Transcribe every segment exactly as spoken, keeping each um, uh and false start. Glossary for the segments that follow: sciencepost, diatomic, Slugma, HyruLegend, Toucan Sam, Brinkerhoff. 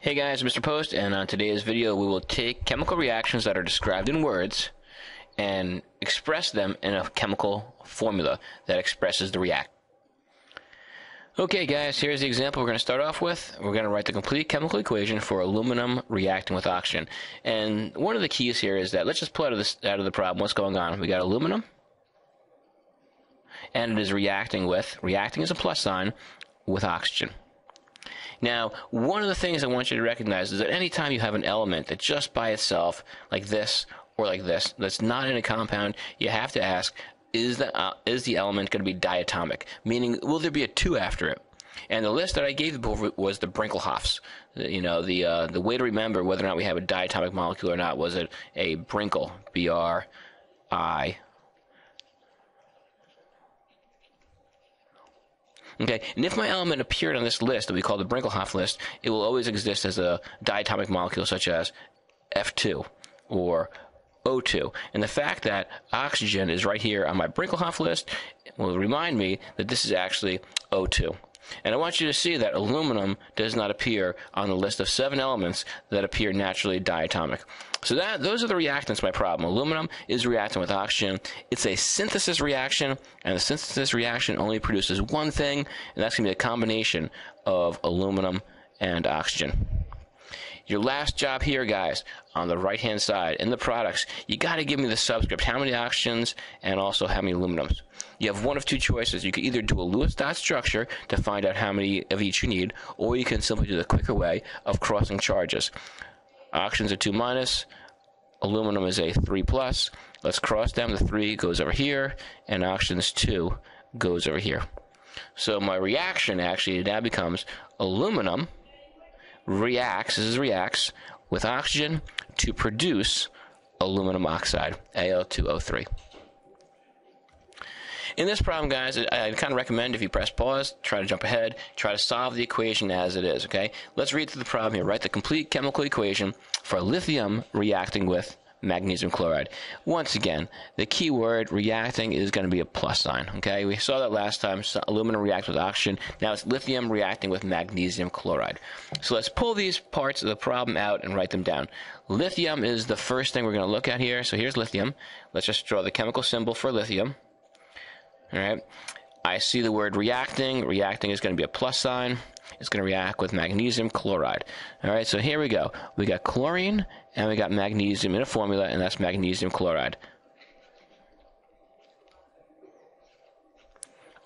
Hey guys, Mister Post, and on today's video we will take chemical reactions that are described in words and express them in a chemical formula that expresses the react. Okay guys, here's the example we're going to start off with. We're going to write the complete chemical equation for aluminum reacting with oxygen. And one of the keys here is that let's just pull out of, this, out of the problem what's going on. We got aluminum, and it is reacting with, reacting is a plus sign, with oxygen. Now, one of the things I want you to recognize is that any time you have an element that just by itself, like this or like this, that's not in a compound, you have to ask, is the, uh, is the element going to be diatomic? Meaning, will there be a two after it? And the list that I gave before was the Brinkerhoffs. You know, the, uh, the way to remember whether or not we have a diatomic molecule or not was a, a Brinkel, B R I. Okay, and if my element appeared on this list that we call the Brinkerhoff list, it will always exist as a diatomic molecule such as F two or O two. And the fact that oxygen is right here on my Brinkerhoff list will remind me that this is actually O two. And I want you to see that aluminum does not appear on the list of seven elements that appear naturally diatomic. So that those are the reactants, my problem. Aluminum is reacting with oxygen. It's a synthesis reaction, and the synthesis reaction only produces one thing, and that's going to be a combination of aluminum and oxygen. Your last job here, guys, on the right-hand side, in the products, you got to give me the subscript, how many oxygens and also how many aluminums. You have one of two choices. You can either do a Lewis dot structure to find out how many of each you need, or you can simply do the quicker way of crossing charges. Oxygens are two minus, aluminum is a three plus. Let's cross them. The three goes over here, and oxygens two goes over here. So my reaction actually now becomes aluminum reacts, this is reacts, with oxygen to produce aluminum oxide, A L two O three. In this problem, guys, I kind of recommend if you press pause, try to jump ahead, try to solve the equation as it is, okay? Let's read through the problem here. Write the complete chemical equation for lithium reacting with magnesium chloride. Once again, the key word reacting is going to be a plus sign, okay? We saw that last time, so aluminum reacts with oxygen. Now it's lithium reacting with magnesium chloride. So let's pull these parts of the problem out and write them down. Lithium is the first thing we're going to look at here. So here's lithium. Let's just draw the chemical symbol for lithium. All right. I see the word reacting. Reacting is going to be a plus sign. It's going to react with magnesium chloride. All right, so here we go. We got chlorine and we got magnesium in a formula, and that's magnesium chloride.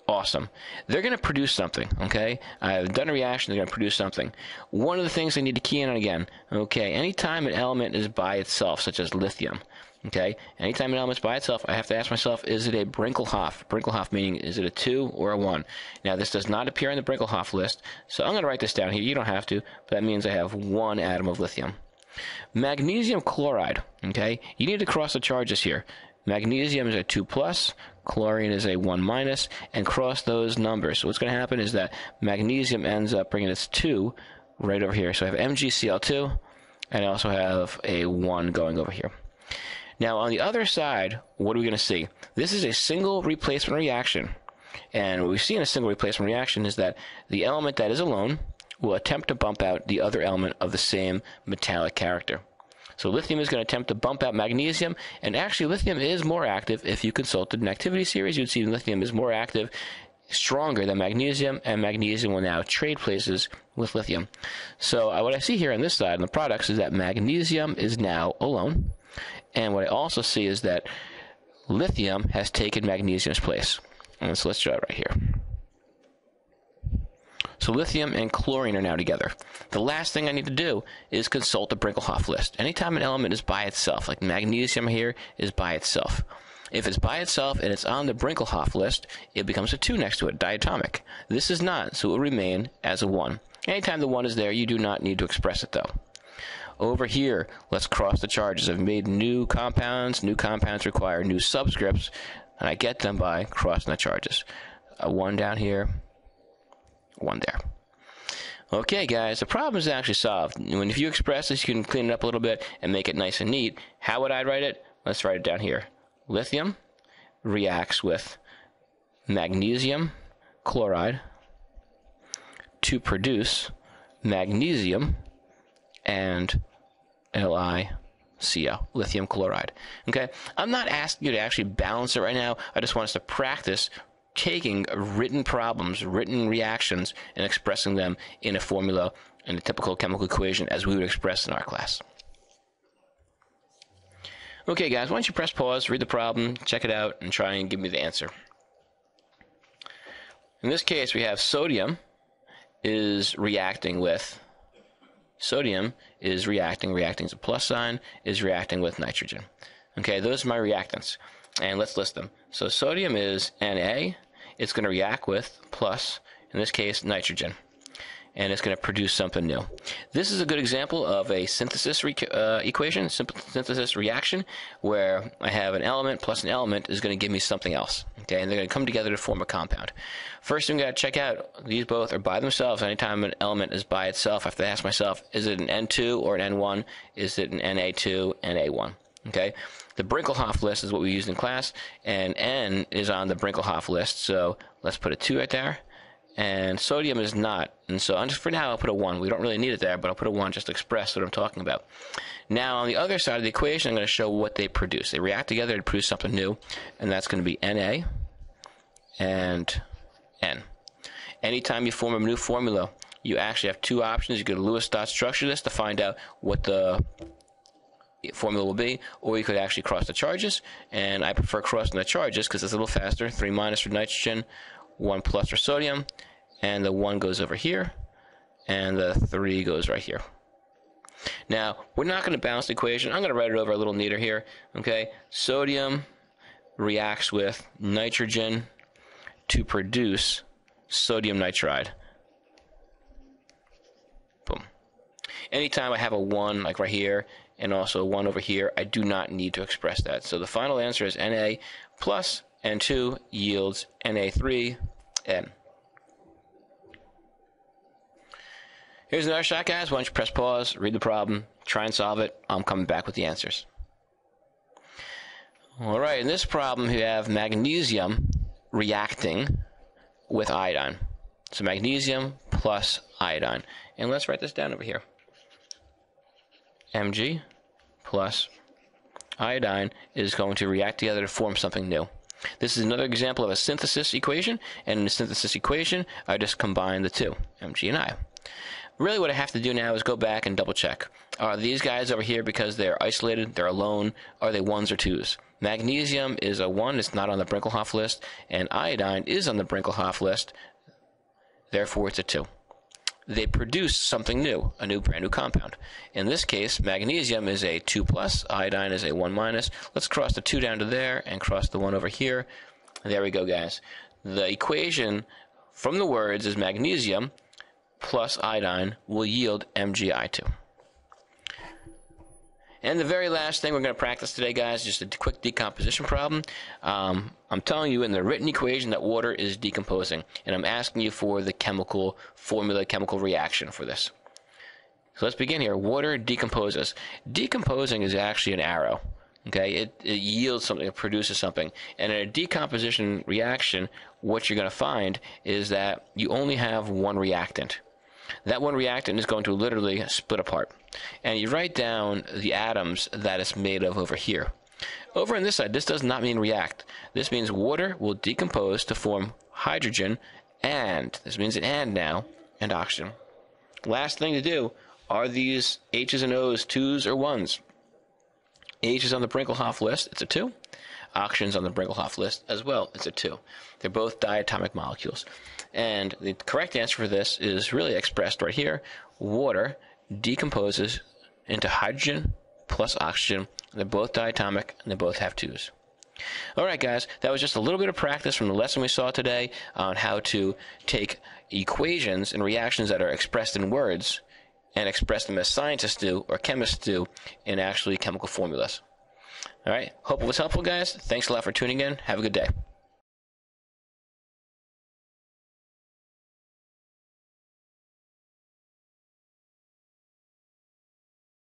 Awesome. They're going to produce something, okay? I've done a reaction. They're going to produce something. One of the things I need to key in on again, okay, anytime an element is by itself, such as lithium, okay, anytime an element's by itself, I have to ask myself, is it a Brinkerhoff? Brinkerhoff meaning, is it a two or a one? Now, this does not appear in the Brinkerhoff list, so I'm going to write this down here. You don't have to, but that means I have one atom of lithium. Magnesium chloride, okay, you need to cross the charges here. Magnesium is a two plus, chlorine is a one minus, and cross those numbers. So what's going to happen is that magnesium ends up bringing its two right over here. So I have M G C l two, and I also have a one going over here. Now, on the other side, what are we going to see? This is a single replacement reaction. And what we see in a single replacement reaction is that the element that is alone will attempt to bump out the other element of the same metallic character. So lithium is going to attempt to bump out magnesium. And actually, lithium is more active. If you consulted an activity series, you'd see lithium is more active, stronger than magnesium, and magnesium will now trade places with lithium. So uh, what I see here on this side in the products is that magnesium is now alone. And what I also see is that lithium has taken magnesium's place. And so let's draw it right here. So lithium and chlorine are now together. The last thing I need to do is consult the Brinkerhoff list. Anytime an element is by itself, like magnesium here is by itself. If it's by itself and it's on the Brinkerhoff list, it becomes a two next to it, diatomic. This is not, so it will remain as a one. Anytime the one is there, you do not need to express it, though. Over here, let's cross the charges. I've made new compounds. New compounds require new subscripts, and I get them by crossing the charges. A one down here, one there. Okay, guys, the problem is actually solved. When if you express this, you can clean it up a little bit and make it nice and neat. How would I write it? Let's write it down here. Lithium reacts with magnesium chloride to produce magnesium and L I C L, lithium chloride. Okay, I'm not asking you to actually balance it right now. I just want us to practice taking written problems, written reactions, and expressing them in a formula, in a typical chemical equation as we would express in our class. Okay, guys, why don't you press pause, read the problem, check it out, and try and give me the answer. In this case, we have sodium is reacting with sodium is reacting, reacting is a plus sign, is reacting with nitrogen. Okay, those are my reactants, and let's list them. So sodium is Na, it's going to react with plus, in this case, nitrogen, and it's going to produce something new. This is a good example of a synthesis re uh, equation, synthesis reaction, where I have an element plus an element is going to give me something else. Okay, and they're going to come together to form a compound. First thing we've got to check out, these both are by themselves. Anytime an element is by itself, I have to ask myself, is it an N two or an N one? Is it an N A two, N A one? Okay, the Brinkerhoff list is what we used in class, and N is on the Brinkerhoff list, so let's put a two right there. And sodium is not, and so just for now I'll put a one. We don't really need it there, but I'll put a one just to express what I'm talking about. Now on the other side of the equation, I'm going to show what they produce. They react together to produce something new, and that's going to be Na and N. Anytime you form a new formula, you actually have two options. You could Lewis dot structure this to find out what the formula will be, or you could actually cross the charges, and I prefer crossing the charges because it's a little faster. Three minus for nitrogen, one plus for sodium, and the one goes over here, and the three goes right here. Now, we're not going to balance the equation. I'm going to write it over a little neater here. Okay, sodium reacts with nitrogen to produce sodium nitride. Boom. Anytime I have a one, like right here, and also a one over here, I do not need to express that. So the final answer is Na plus N two yields N A three N. Here's another shot, guys. Why don't you press pause, read the problem, try and solve it. I'm coming back with the answers. All right, in this problem, we have magnesium reacting with iodine. So magnesium plus iodine. And let's write this down over here. Mg plus iodine is going to react together to form something new. This is another example of a synthesis equation, and in the synthesis equation, I just combine the two, Mg and I. Really what I have to do now is go back and double check. Are these guys over here, because they're isolated, they're alone, are they ones or twos? Magnesium is a one, it's not on the Brinkerhoff list, and iodine is on the Brinkerhoff list, therefore it's a two. They produce something new, a new brand new compound. In this case, magnesium is a two plus, iodine is a one minus. Let's cross the two down to there and cross the one over here. There we go, guys. The equation from the words is magnesium plus iodine will yield M g I two. And the very last thing we're going to practice today, guys, just a quick decomposition problem. Um, I'm telling you in the written equation that water is decomposing, and I'm asking you for the chemical formula, chemical reaction for this. So let's begin here. Water decomposes. Decomposing is actually an arrow. Okay, it, it yields something, it produces something. And in a decomposition reaction, what you're going to find is that you only have one reactant. That one reactant is going to literally split apart. And you write down the atoms that it's made of over here. Over on this side, this does not mean react. This means water will decompose to form hydrogen and, this means an and now, and oxygen. Last thing to do, are these H's and O's twos or ones? H is on the Brinkerhoff list, it's a two. Oxygen's on the Brinkerhoff list as well, it's a two. They're both diatomic molecules. And the correct answer for this is really expressed right here. Water decomposes into hydrogen plus oxygen. They're both diatomic, and they both have twos. All right, guys, that was just a little bit of practice from the lesson we saw today on how to take equations and reactions that are expressed in words and express them as scientists do or chemists do in actually chemical formulas. All right, hope it was helpful, guys. Thanks a lot for tuning in. Have a good day.